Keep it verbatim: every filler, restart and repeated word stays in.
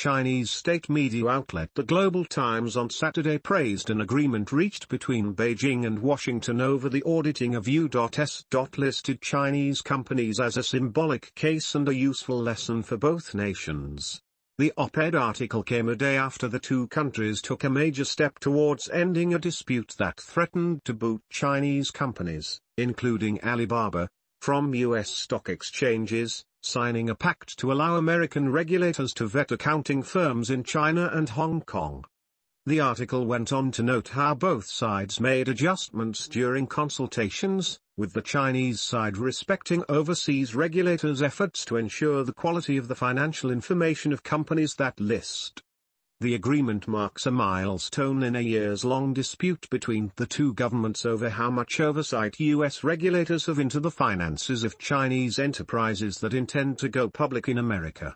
Chinese state media outlet The Global Times on Saturday praised an agreement reached between Beijing and Washington over the auditing of U S listed Chinese companies as a symbolic case and a useful lesson for both nations. The op-ed article came a day after the two countries took a major step towards ending a dispute that threatened to boot Chinese companies, including Alibaba, from U S stock exchanges, signing a pact to allow American regulators to vet accounting firms in China and Hong Kong. The article went on to note how both sides made adjustments during consultations, with the Chinese side respecting overseas regulators' efforts to ensure the quality of the financial information of companies that list. The agreement marks a milestone in a years-long dispute between the two governments over how much oversight U S regulators have into the finances of Chinese enterprises that intend to go public in America.